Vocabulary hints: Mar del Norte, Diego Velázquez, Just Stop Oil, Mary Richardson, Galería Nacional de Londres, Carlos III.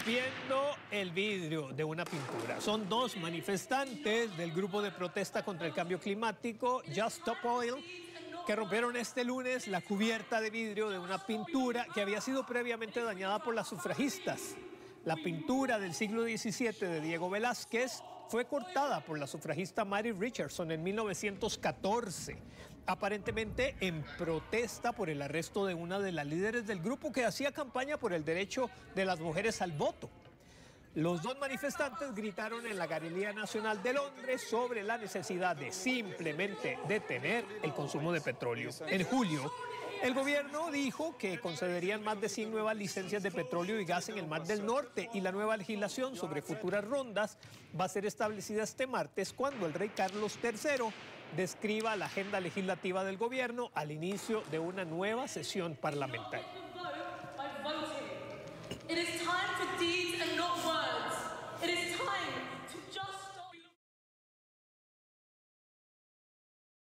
rompiendo el vidrio de una pintura. Son dos manifestantes del grupo de protesta contra el cambio climático, Just Stop Oil, que rompieron este lunes la cubierta de vidrio de una pintura que había sido previamente dañada por las sufragistas. La pintura del siglo XVII de Diego Velázquez fue cortada por la sufragista Mary Richardson en 1914, aparentemente en protesta por el arresto de una de las líderes del grupo que hacía campaña por el derecho de las mujeres al voto. Los dos manifestantes gritaron en la Galería Nacional de Londres sobre la necesidad de simplemente detener el consumo de petróleo. En julio, el gobierno dijo que concederían más de 100 nuevas licencias de petróleo y gas en el Mar del Norte, y la nueva legislación sobre futuras rondas va a ser establecida este martes cuando el rey Carlos III describa la agenda legislativa del gobierno al inicio de una nueva sesión parlamentaria.